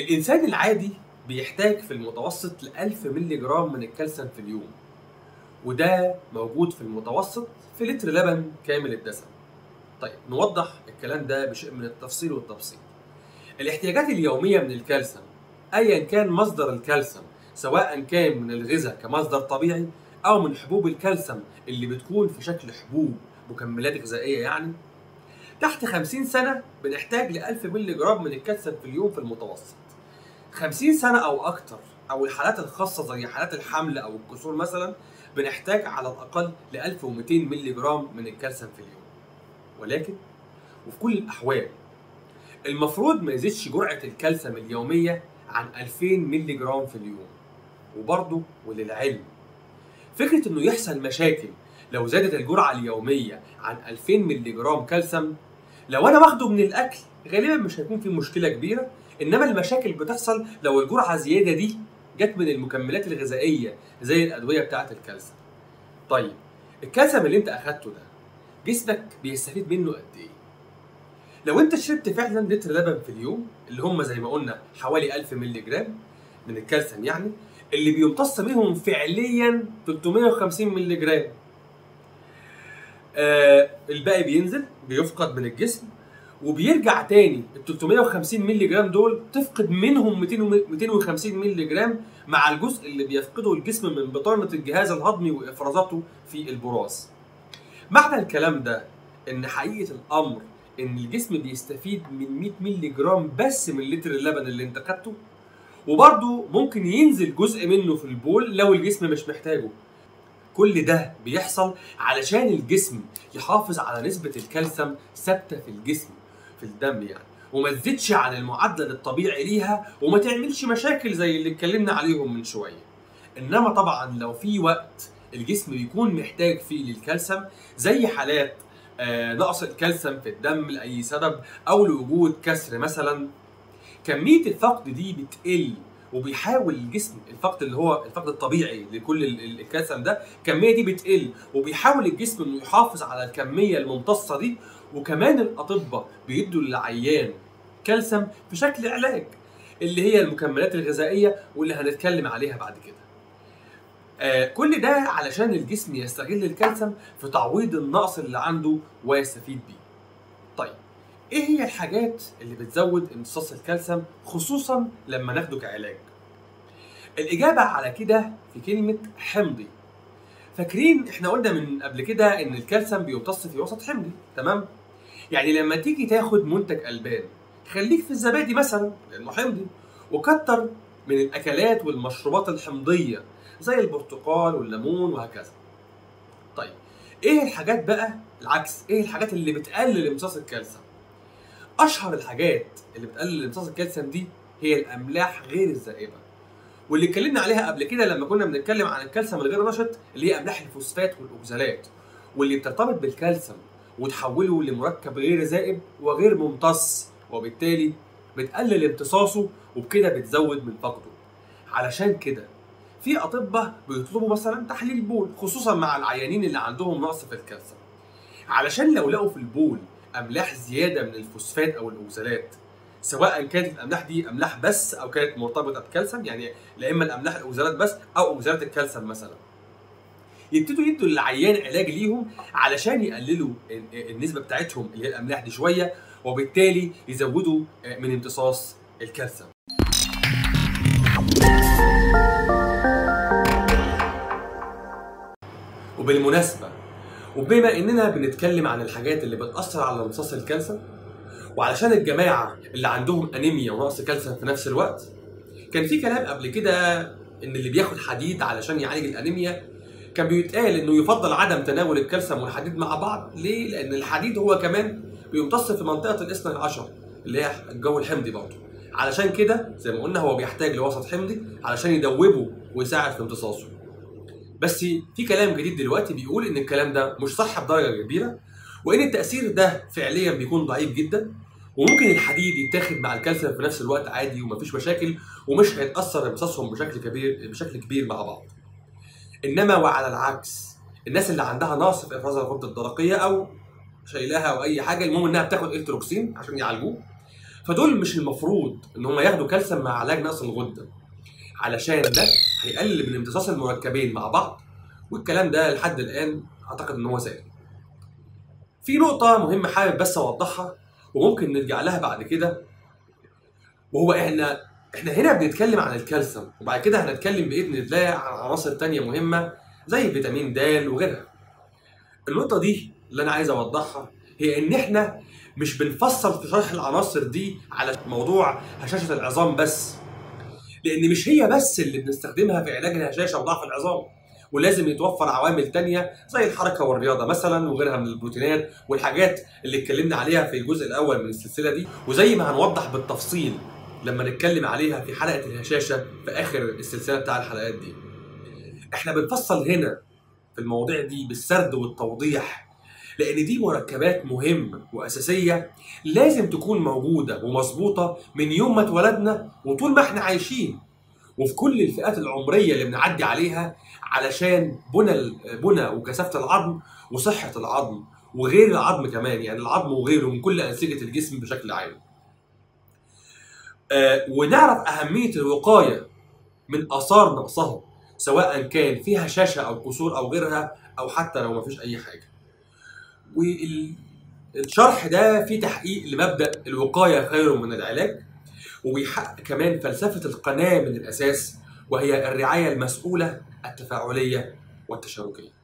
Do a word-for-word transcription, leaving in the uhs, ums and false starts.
الإنسان العادي بيحتاج في المتوسط ل ألف مللي جرام من الكالسيوم في اليوم، وده موجود في المتوسط في لتر لبن كامل الدسم. طيب نوضح الكلام ده بشيء من التفصيل والتبسيط. الاحتياجات اليومية من الكالسيوم أيا كان مصدر الكالسيوم، سواء كان من الغذاء كمصدر طبيعي أو من حبوب الكالسيوم اللي بتكون في شكل حبوب مكملات غذائية، يعني تحت خمسين سنة بنحتاج ل ألف مللي جرام من الكالسيوم في اليوم في المتوسط. خمسين سنة أو أكتر، أو الحالات الخاصة زي حالات الحمل أو الكسور مثلا، بنحتاج على الأقل ل ألف ومئتين مللي جرام من الكالسيوم في اليوم. ولكن وفي كل الأحوال المفروض ما يزيدش جرعة الكالسيوم اليومية عن ألفين مللي جرام في اليوم. وبرضه وللعلم فكرة إنه يحصل مشاكل لو زادت الجرعة اليومية عن ألفين مللي جرام كالسيوم، لو أنا واخده من الأكل غالبا مش هيكون في مشكلة كبيرة، إنما المشاكل بتحصل لو الجرعة زيادة دي جت من المكملات الغذائية زي الأدوية بتاعة الكالسيوم. طيب الكالسيوم اللي أنت أخدته ده جسمك بيستفيد منه قد إيه؟ لو أنت شربت فعلا لتر لبن في اليوم، اللي هم زي ما قلنا حوالي ألف مللي جرام من الكالسيوم، يعني اللي بيمتص منهم فعليا ثلاثمئة وخمسين مللي جرام. آه الباقي بينزل بيفقد من الجسم وبيرجع تاني. ال ثلاثمئة وخمسين مللي جرام دول تفقد منهم مئتين وخمسين مللي جرام مع الجزء اللي بيفقده الجسم من بطانه الجهاز الهضمي وافرازاته في البراز. معنى الكلام ده ان حقيقه الامر ان الجسم بيستفيد من مئة مللي جرام بس من لتر اللبن اللي انت خدته، وبرضه ممكن ينزل جزء منه في البول لو الجسم مش محتاجه. كل ده بيحصل علشان الجسم يحافظ على نسبة الكالسيوم ثابتة في الجسم في الدم يعني، وما تزيدش عن المعدل الطبيعي ليها، وما تعملش مشاكل زي اللي اتكلمنا عليهم من شوية. انما طبعا لو في وقت الجسم بيكون محتاج فيه للكالسيوم، زي حالات آه نقص الكالسيوم في الدم لأي سبب او لوجود كسر مثلا، كمية الفقد دي بتقل، وبيحاول الجسم الفقد اللي هو الفقد الطبيعي لكل الكالسيوم ده، الكميه دي بتقل وبيحاول الجسم انه يحافظ على الكميه الممتصه دي. وكمان الاطباء بيدوا للعيان كالسيوم في شكل علاج، اللي هي المكملات الغذائيه واللي هنتكلم عليها بعد كده. آه كل ده علشان الجسم يستغل الكالسيوم في تعويض النقص اللي عنده ويستفيد بيه. طيب ايه هي الحاجات اللي بتزود امتصاص الكالسيوم خصوصا لما ناخده كعلاج؟ الاجابه على كده في كلمه حمضي. فاكرين احنا قلنا من قبل كده ان الكالسيوم بيمتص في وسط حمضي، تمام؟ يعني لما تيجي تاخد منتج البان خليك في الزبادي مثلا لانه حمضي، وكتر من الاكلات والمشروبات الحمضيه زي البرتقال والليمون وهكذا. طيب ايه الحاجات بقى العكس، ايه الحاجات اللي بتقلل امتصاص الكالسيوم؟ أشهر الحاجات اللي بتقلل امتصاص الكالسيوم دي هي الأملاح غير الذائبة، واللي اتكلمنا عليها قبل كده لما كنا بنتكلم عن الكالسيوم الغير نشط، اللي هي أملاح الفوسفات والأوكسالات، واللي بترتبط بالكالسيوم وتحوله لمركب غير ذائب وغير ممتص، وبالتالي بتقلل امتصاصه وبكده بتزود من فقده. علشان كده في أطباء بيطلبوا مثلا تحليل بول، خصوصا مع العيانين اللي عندهم نقص في الكالسيوم، علشان لو لقوا في البول املاح زياده من الفوسفات او الاوكسالات، سواء كانت الاملاح دي املاح بس او كانت مرتبطه بكالسيوم، يعني لا اما الاملاح الاوكسالات بس او اوكسالات الكالسيوم مثلا، يبتدوا يدوا للعيان علاج ليهم علشان يقللوا النسبه بتاعتهم اللي هي الاملاح دي شويه، وبالتالي يزودوا من امتصاص الكالسيوم. وبالمناسبه وبما اننا بنتكلم عن الحاجات اللي بتاثر على امتصاص الكالسيوم، وعلشان الجماعه اللي عندهم انيميا ونقص كالسيوم في نفس الوقت، كان في كلام قبل كده ان اللي بياخد حديد علشان يعالج الانيميا كان بيتقال انه يفضل عدم تناول الكالسيوم والحديد مع بعض. ليه؟ لان الحديد هو كمان بيمتص في منطقه الاثني عشر اللي هي الجو الحمضي برضه، علشان كده زي ما قلنا هو بيحتاج لوسط حمضي علشان يدوبه ويساعد في امتصاصه. بس في كلام جديد دلوقتي بيقول ان الكلام ده مش صح بدرجه كبيره، وان التاثير ده فعليا بيكون ضعيف جدا، وممكن الحديد يتاخد مع الكالسيوم في نفس الوقت عادي ومفيش مشاكل، ومش هيتاثر امتصاصهم بشكل كبير بشكل كبير مع بعض. انما وعلى العكس الناس اللي عندها نقص في افراز الغده الدرقيه او شايلاها او اي حاجه، المهم انها بتاخد التروكسين عشان يعالجوه، فدول مش المفروض ان هم ياخدوا كالسيوم مع علاج نقص الغده، علشان ده هيقلل من امتصاص المركبين مع بعض، والكلام ده لحد الان اعتقد ان هو سائل. في نقطه مهمه حابب بس اوضحها وممكن نرجع لها بعد كده، وهو احنا احنا هنا بنتكلم عن الكالسيوم، وبعد كده هنتكلم باذن الله عن عناصر ثانيه مهمه زي فيتامين د وغيرها. النقطه دي اللي انا عايز اوضحها هي ان احنا مش بنفصل في شرح العناصر دي على موضوع هشاشه العظام بس، لان مش هي بس اللي بنستخدمها في علاج الهشاشه وضعف العظام، ولازم يتوفر عوامل تانية زي الحركه والرياضه مثلا وغيرها من البروتينات والحاجات اللي اتكلمنا عليها في الجزء الاول من السلسله دي، وزي ما هنوضح بالتفصيل لما نتكلم عليها في حلقه الهشاشه في اخر السلسله بتاع الحلقات دي. احنا بنفصل هنا في المواضيع دي بالسرد والتوضيح، لان دي مركبات مهمه واساسيه لازم تكون موجوده ومظبوطه من يوم ما اتولدنا وطول ما احنا عايشين، وفي كل الفئات العمريه اللي بنعدي عليها، علشان بنى بنى وكثافه العظم وصحه العظم وغير العظم كمان، يعني العظم وغيره من كل انسجه الجسم بشكل عام. آه ونعرف اهميه الوقايه من اثار نقصها، سواء كان فيها هشاشه او كسور او غيرها، او حتى لو ما فيش اي حاجه. والشرح ده فيه تحقيق لمبدا الوقايه خير من العلاج، وبيحقق كمان فلسفه القناه من الاساس، وهي الرعايه المسؤوله التفاعليه والتشاركيه.